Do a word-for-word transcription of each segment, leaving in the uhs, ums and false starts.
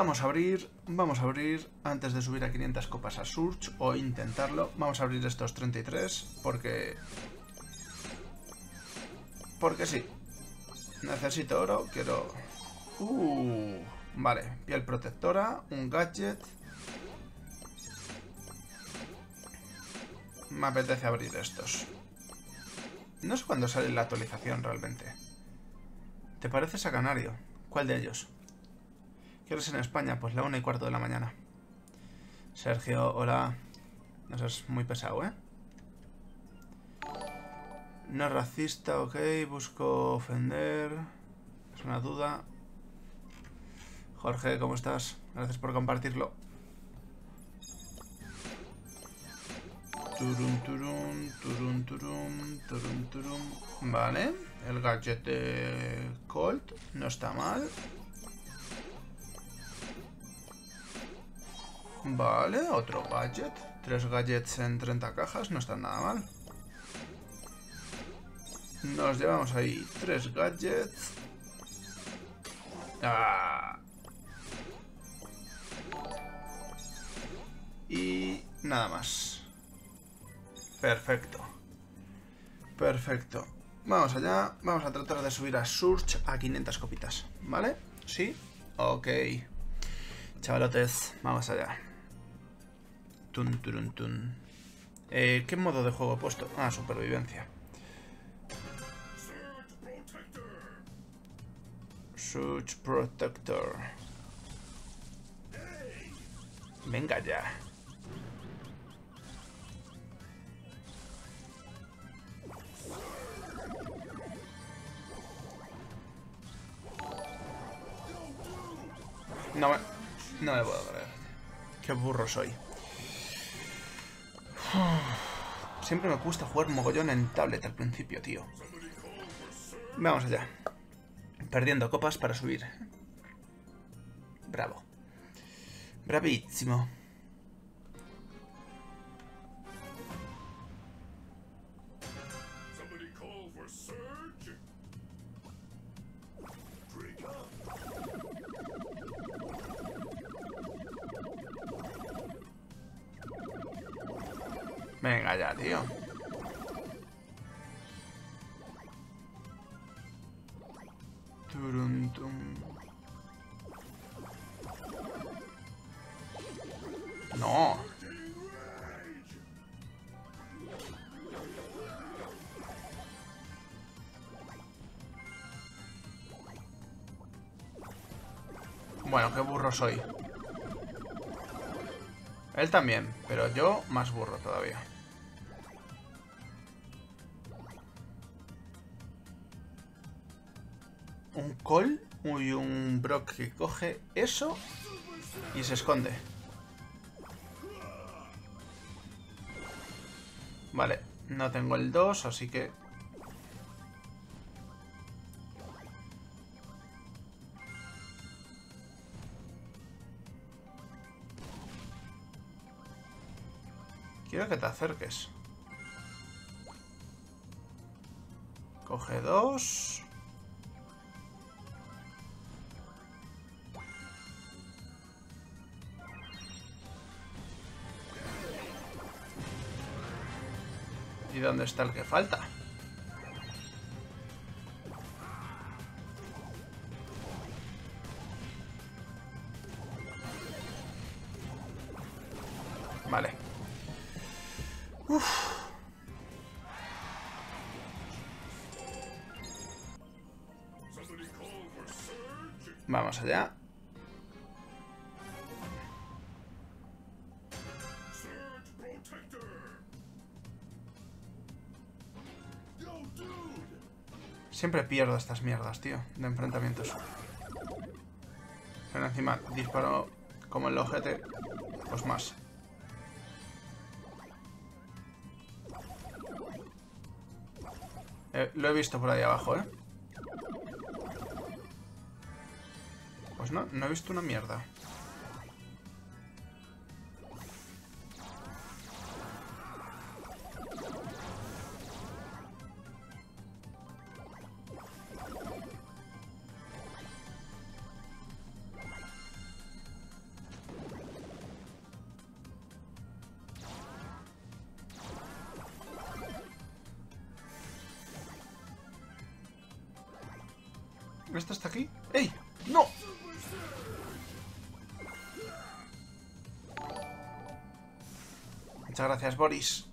Vamos a abrir, vamos a abrir, antes de subir a quinientas copas a Surge, o intentarlo, vamos a abrir estos treinta y tres, porque... Porque sí. Necesito oro, quiero... Uh, vale, piel protectora, un gadget... Me apetece abrir estos. No sé cuándo sale la actualización realmente. ¿Te parece Sacanario? ¿Cuál de ellos? ¿Qué hora es en España? Pues la una y cuarto de la mañana. Sergio, hola. No seas muy pesado, ¿eh? No es racista, ok. Busco ofender. Es una duda. Jorge, ¿cómo estás? Gracias por compartirlo. Turum, turum, turum, turum, turum, turum. Vale, el gadget de Colt no está mal. Vale, otro gadget. Tres gadgets en treinta cajas, no está nada mal. Nos llevamos ahí tres gadgets. Ah. Y nada más. Perfecto. Perfecto. Vamos allá. Vamos a tratar de subir a Surge a quinientas copitas. ¿Vale? ¿Sí? Ok. Chavalotes, vamos allá. Tun, turun, tun. Eh, ¿Qué modo de juego he puesto? Ah, supervivencia. Surge Protector. Venga ya. No me, no me puedo creer. Qué burro soy. Siempre me gusta jugar mogollón en tablet al principio, tío. Vamos allá. Perdiendo copas para subir. Bravo. Bravísimo. Venga ya, tío. Turuntum. No. Bueno, qué burro soy. Él también, pero yo más burro todavía. Un Colt y un Brock que coge eso y se esconde. Vale, no tengo el dos, así que... Quiero que te acerques. Coge dos. ¿Y dónde está el que falta? Vale. Uf. Vamos allá. Siempre pierdo estas mierdas, tío, de enfrentamientos. Pero encima disparo como el ojete, pues más. Eh, lo he visto por ahí abajo, ¿eh? Pues no, no he visto una mierda. ¿Esto está aquí? ¡Ey! ¡No! Muchas gracias, Boris.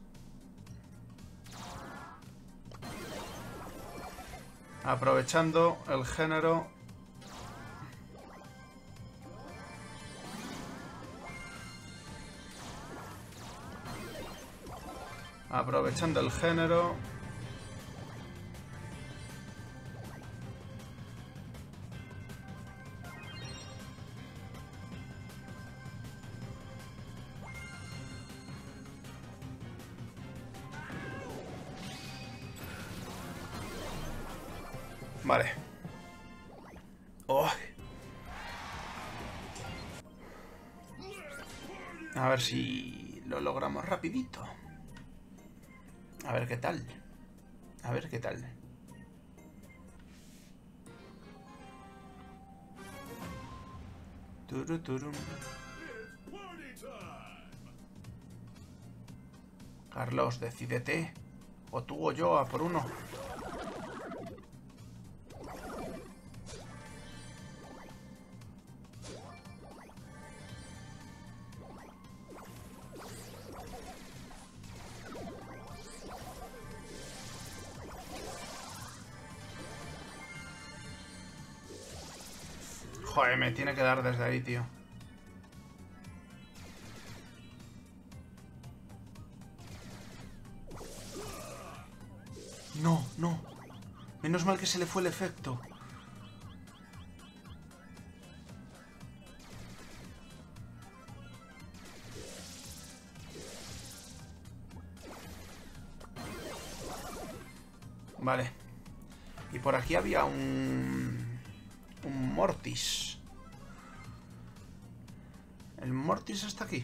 Aprovechando el género. Aprovechando el género. Vale. Oh. A ver si lo logramos rapidito. A ver qué tal. A ver qué tal. Turu, turu. Carlos, decídete. O tú o yo, a por uno. Joder, me tiene que dar desde ahí, tío. No, no. Menos mal que se le fue el efecto. Vale. Y por aquí había un... un Mortis. ¿El Mortis está aquí?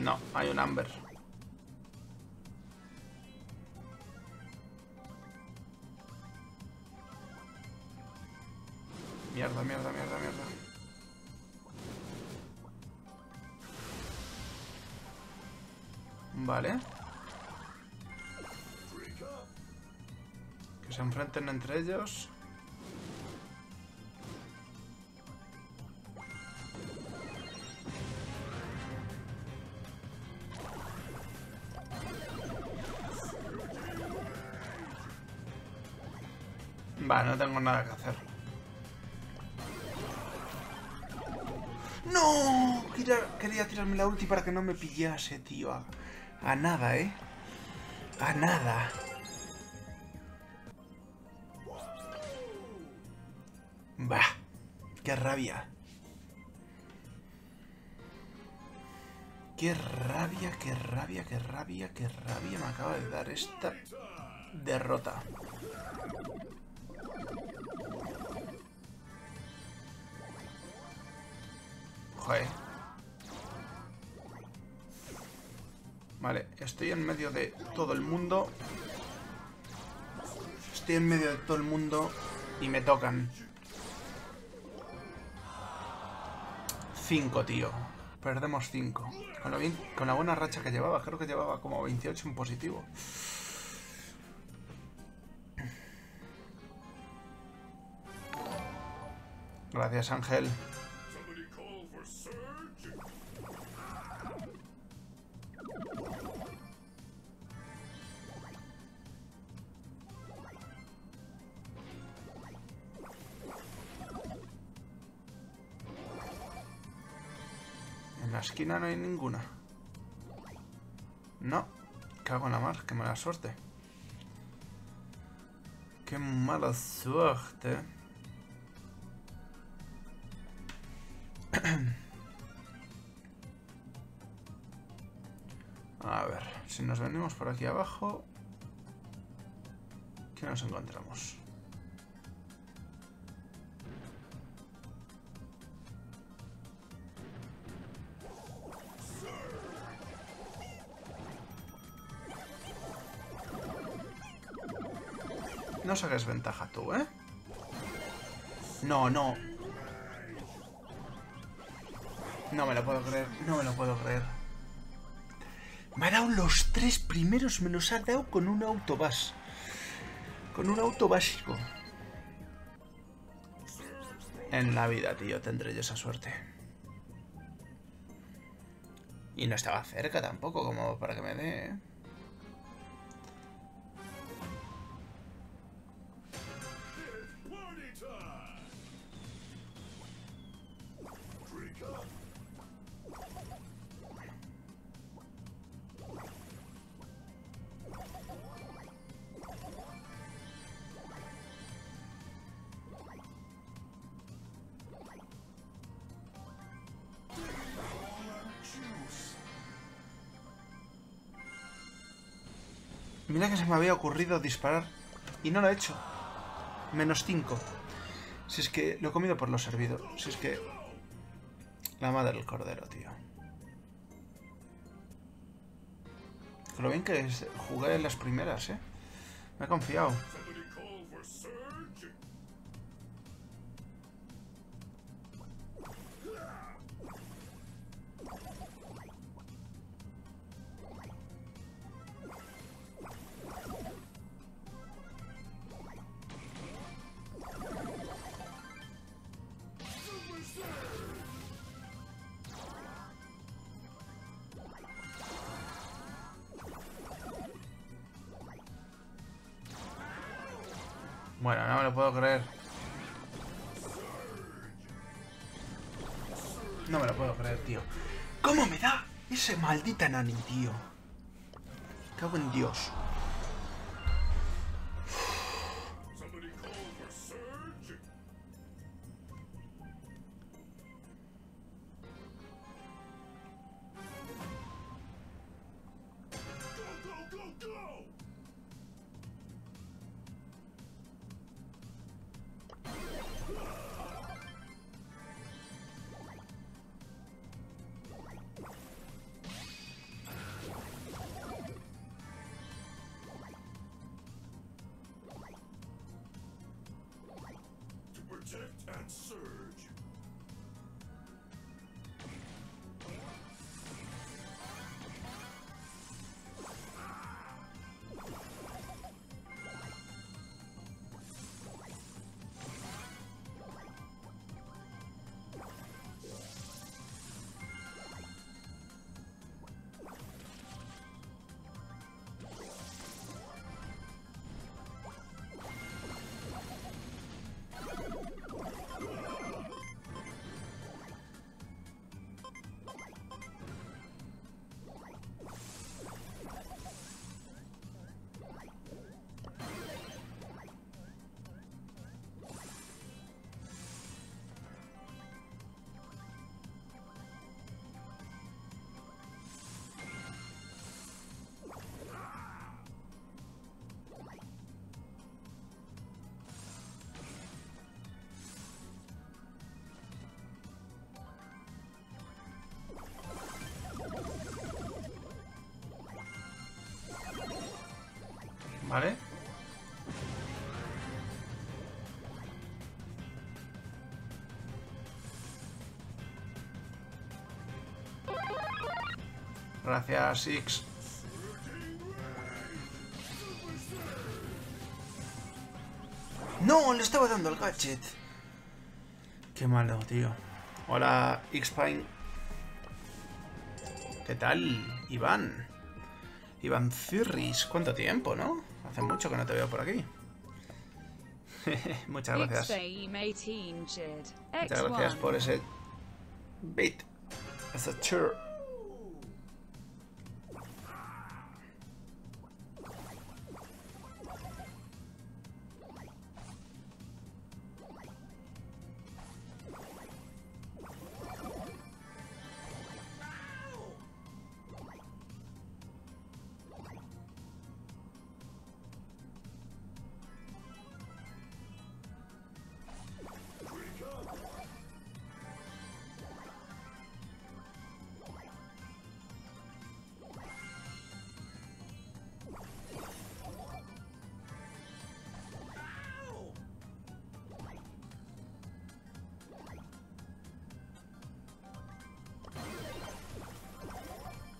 No, hay un Amber. Mierda, mierda, mierda, mierda. Vale. Que se enfrenten entre ellos. Va, no tengo nada que hacer. ¡No! Quería, quería tirarme la ulti para que no me pillase, tío. A, a nada, ¿eh? A nada. Bah, qué rabia. Qué rabia, qué rabia, qué rabia, qué rabia me acaba de dar esta derrota. Joder. Vale, estoy en medio de todo el mundo. Estoy en medio de todo el mundo y me tocan. Cinco, tío. Perdemos cinco. Con, lo bien, con la buena racha que llevaba, creo que llevaba como veintiocho en positivo. Gracias, Ángel. En la esquina no hay ninguna. No. Cago en la mar, qué mala suerte. Qué mala suerte. A ver, si nos venimos por aquí abajo, ¿qué nos encontramos? No saques ventaja tú, ¿eh? No, no. No me lo puedo creer, no me lo puedo creer. Me ha dado los tres primeros, me los ha dado con un autobás. Con un auto básico. En la vida, tío, tendré yo esa suerte. Y no estaba cerca tampoco, como para que me dé, ¿eh? Mira que se me había ocurrido disparar y no lo he hecho. menos cinco. Si es que lo he comido por lo servido. Si es que... La madre del cordero, tío. Lo bien que es, jugué en las primeras, eh. Me he confiado. Bueno, no me lo puedo creer. No me lo puedo creer, tío. ¿Cómo me da ese maldita nani, tío? Cago en Dios. And Surge. ¿Vale? Gracias, Six. ¡No! Le estaba dando el gadget. Qué malo, tío. Hola, X-Pine. ¿Qué tal, Iván? Iván Zurris. ¿Cuánto tiempo, no? Hace mucho que no te veo por aquí. Muchas gracias. Muchas gracias por ese bit. Esa chur.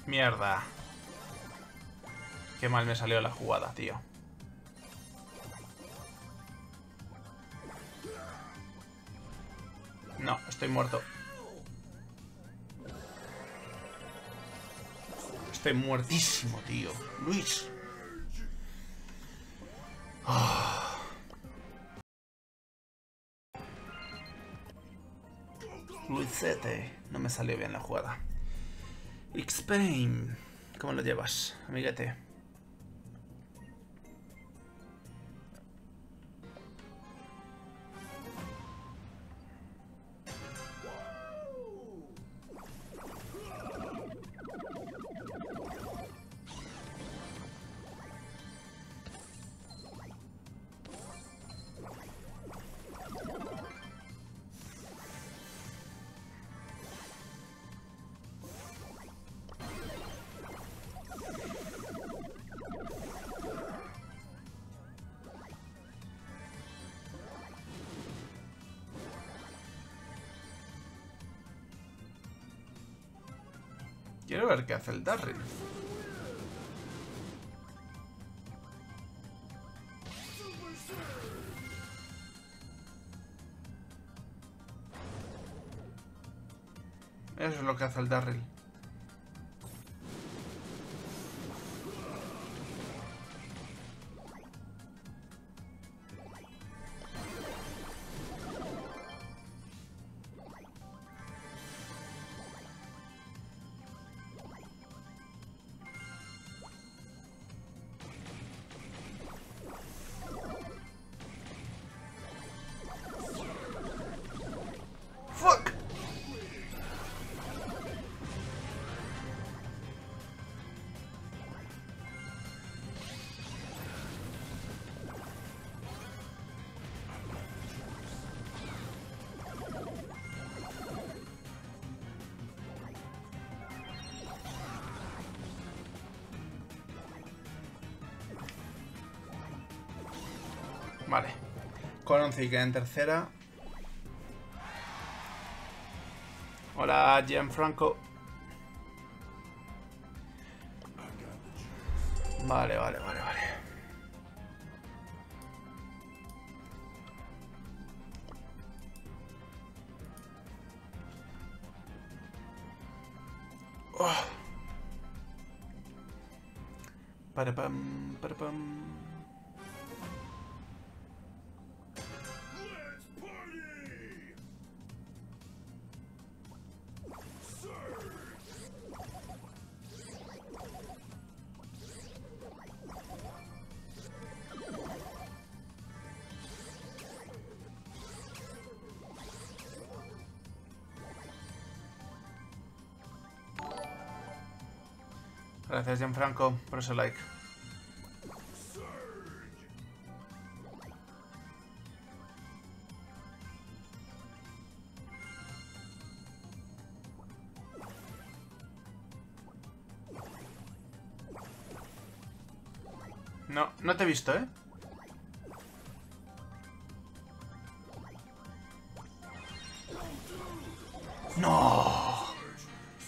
Mierda. Qué mal me salió la jugada, tío. Estoy muerto. Estoy muertísimo, tío. Luis. Oh. Luisete. No me salió bien la jugada. X-Pain. ¿Cómo lo llevas, amiguete? Quiero ver qué hace el Darrell. Eso es lo que hace el Darrell. Vale, con once y queda en tercera. Hola, Gianfranco. Vale, vale, vale, vale. Oh. Para pam, para pam. Gracias, Gianfranco, por ese like. No, no te he visto, ¿eh? ¡No!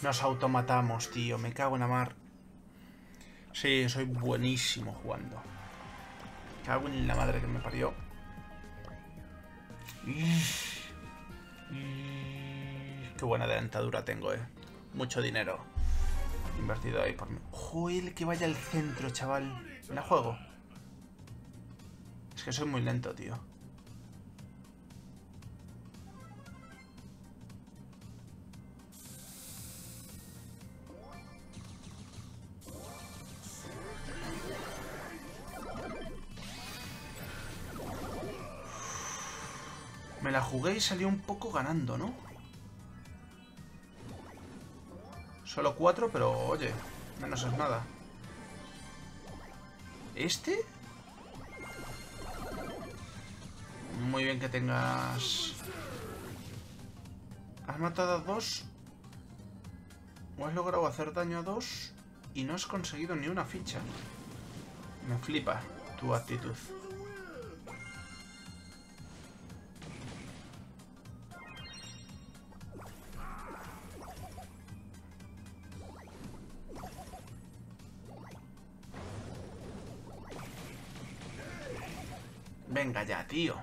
Nos automatamos, tío. Me cago en la mar. Sí, soy buenísimo jugando. Cago en la madre que me parió. Qué buena adelantadura tengo, eh. Mucho dinero invertido ahí por mí. Joder, que vaya al centro, chaval. Me la juego. Es que soy muy lento, tío. Me la jugué y salió un poco ganando, ¿no? Solo cuatro, pero oye, menos es nada. ¿Este? Muy bien que tengas... ¿Has matado a dos? ¿O has logrado hacer daño a dos? Y no has conseguido ni una ficha. Me flipa tu actitud. Venga ya, tío.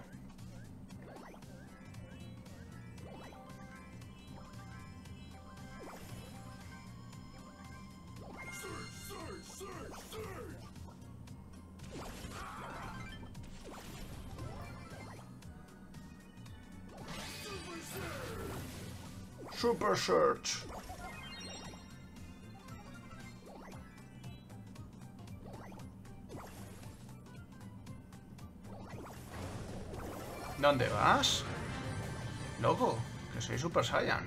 Super Surge. ¿Dónde vas? Loco, que soy Super Saiyan.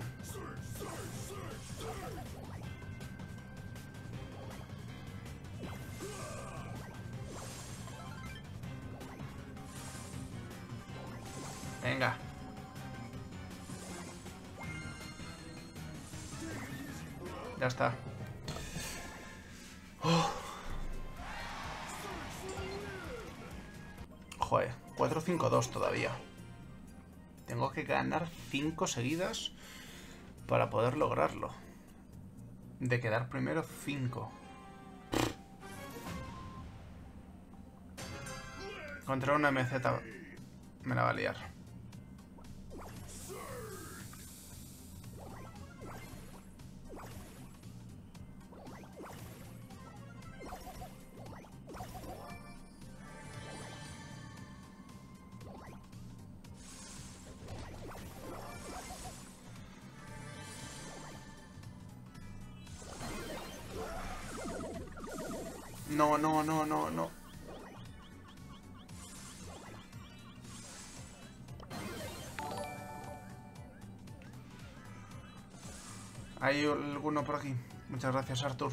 Venga. Ya está. Oh. Joder, cuatro cinco dos todavía. Tengo que ganar cinco seguidas para poder lograrlo. De quedar primero cinco. Contra una M Z me la va a liar. No, no, no, no, no. ¿Hay alguno por aquí? Muchas gracias, Arthur.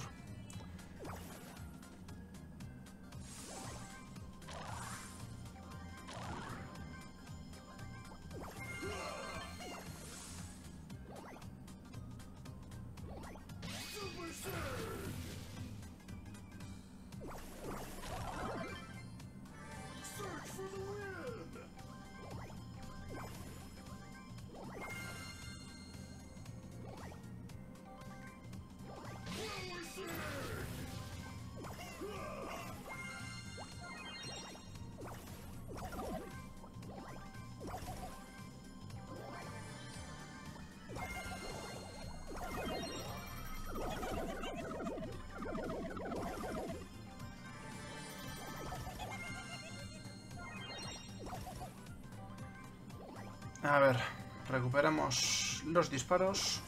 A ver, recuperamos los disparos.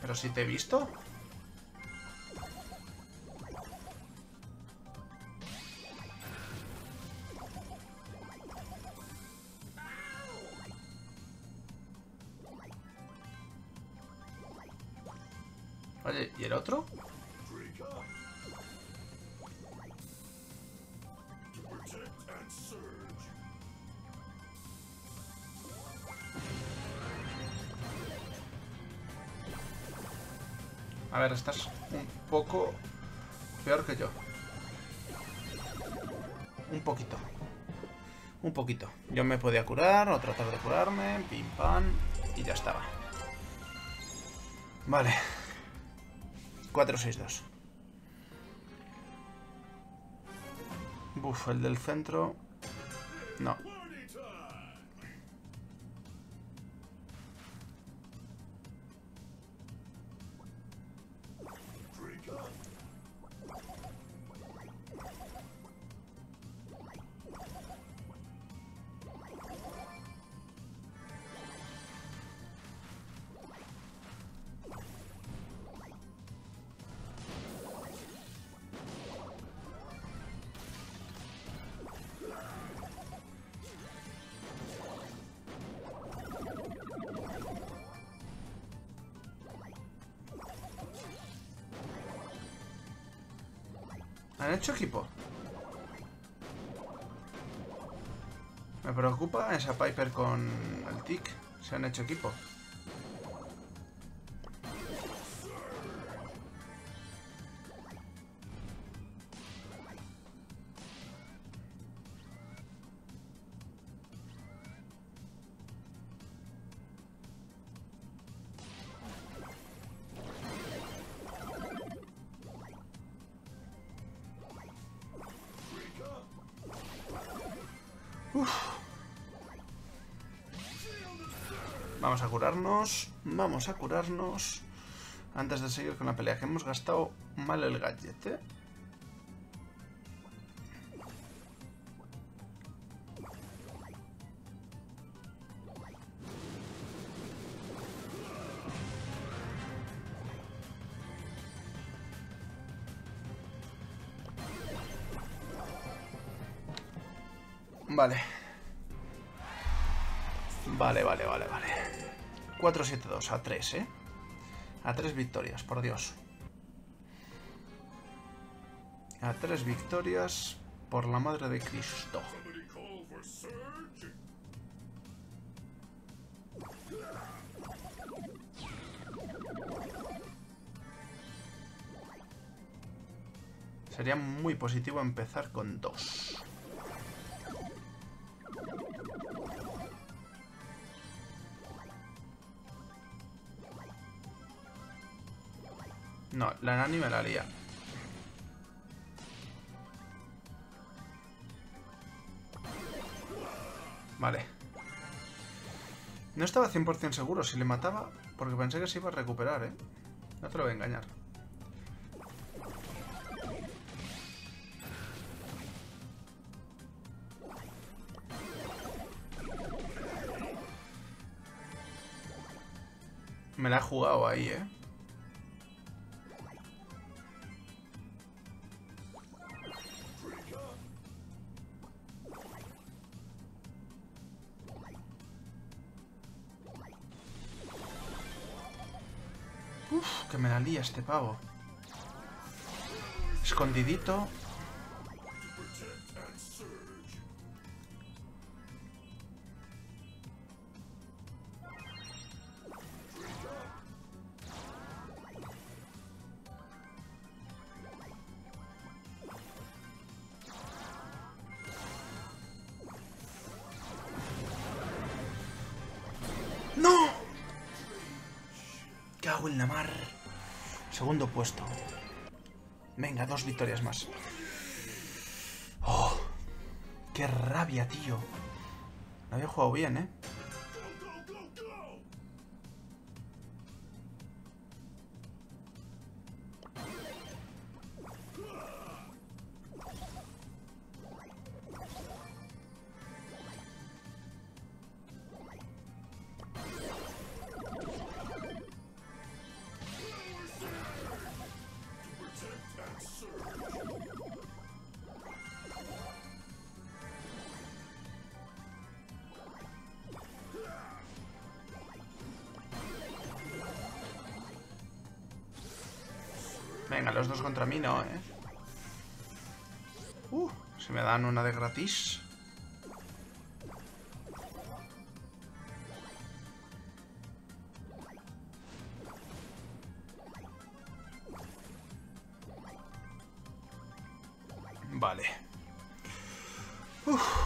¿Pero si te he visto? Oye, ¿y el otro? A ver, estás un poco peor que yo. Un poquito. Un poquito. Yo me podía curar o tratar de curarme. Pim pam. Y ya estaba. Vale. cuatro seis dos. Buf, el del centro. No. ¿Han hecho equipo? Me preocupa esa Piper con el Tic. Se han hecho equipo. Uf. Vamos a curarnos, vamos a curarnos antes de seguir con la pelea, que hemos gastado mal el gadget, ¿eh? Vale. Vale, vale, vale, vale. cuatro siete dos, a tres, ¿eh? A tres victorias, por Dios. A tres victorias, por la madre de Cristo. Sería muy positivo empezar con dos. No, la nani me la haría. Vale. No estaba cien por cien seguro si le mataba, porque pensé que se iba a recuperar, ¿eh? No te lo voy a engañar. Me la he jugado ahí, ¿eh? Uf, que me la lía este pavo. Escondidito. En la mar. Segundo puesto. Venga, dos victorias más. Oh, qué rabia, tío. No había jugado bien, ¿eh? Venga, los dos contra mí no, ¿eh? Uh, se me dan una de gratis. Vale. Uf.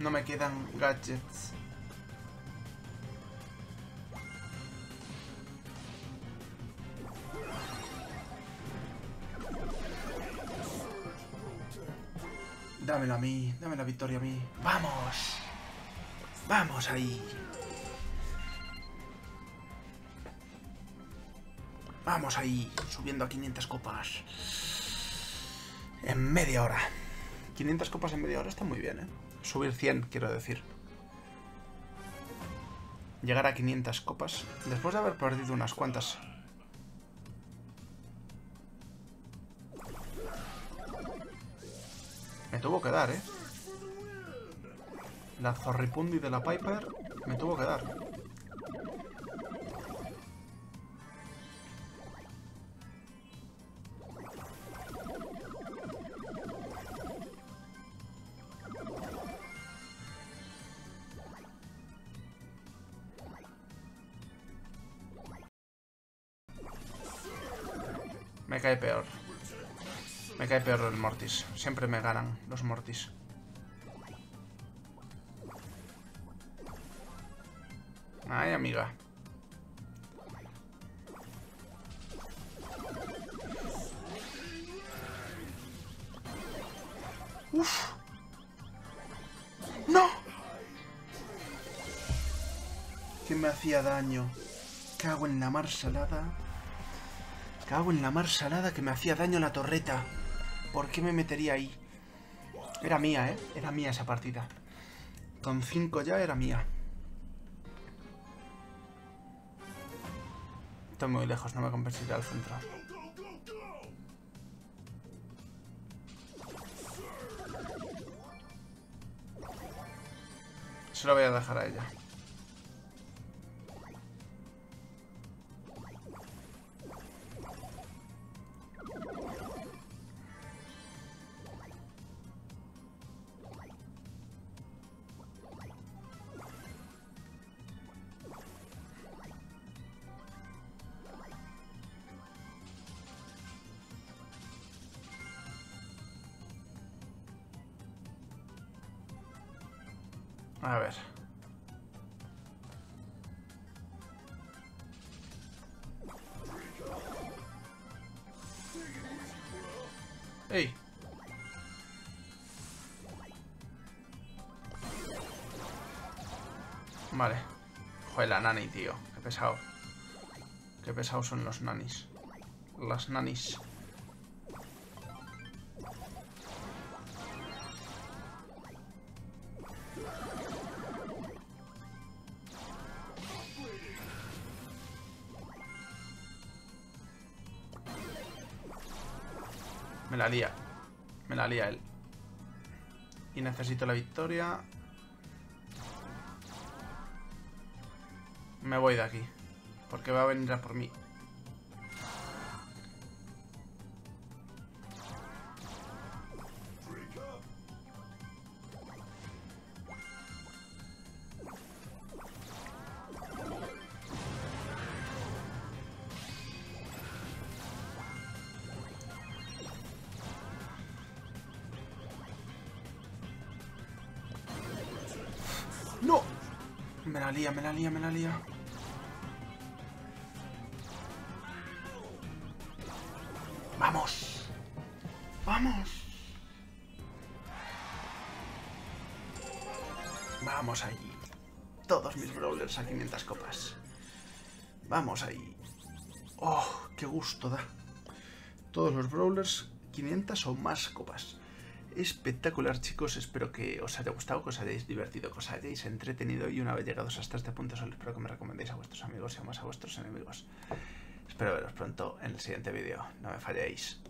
No me quedan gadgets. Dámelo a mí, dame la victoria a mí. ¡Vamos! ¡Vamos ahí! ¡Vamos ahí! Subiendo a quinientas copas. En media hora. quinientas copas en media hora está muy bien, ¿eh? Subir cien, quiero decir. Llegar a quinientas copas después de haber perdido unas cuantas. Me tuvo que dar, ¿eh? La Zorripundi de la Piper me tuvo que dar. Me cae peor. Me cae peor el Mortis. Siempre me ganan los Mortis. Ay, amiga. Uf. ¡No! Que me hacía daño. Cago en la mar salada. Cago en la mar salada que me hacía daño la torreta. ¿Por qué me metería ahí? Era mía, ¿eh? Era mía esa partida. Con cinco ya era mía. Estoy muy lejos, no me compensará al centro. Se lo voy a dejar a ella. A ver. ¡Ey! Vale. Joder, la nani, tío. Qué pesado. Qué pesados son los nanis. Las nanis. Me la lía. Me la lía él. Y necesito la victoria. Me voy de aquí. Porque va a venir a por mí. ¡No! Me la lía, me la lía, me la lía. ¡Vamos! ¡Vamos! Vamos ahí. Todos mis brawlers a quinientas copas. Vamos ahí. ¡Oh! ¡Qué gusto da! Todos los brawlers quinientas o más copas. Espectacular, chicos, espero que os haya gustado, que os hayáis divertido, que os hayáis entretenido, y una vez llegados hasta este punto solo espero que me recomendéis a vuestros amigos y más a vuestros enemigos. Espero veros pronto en el siguiente vídeo, no me falléis.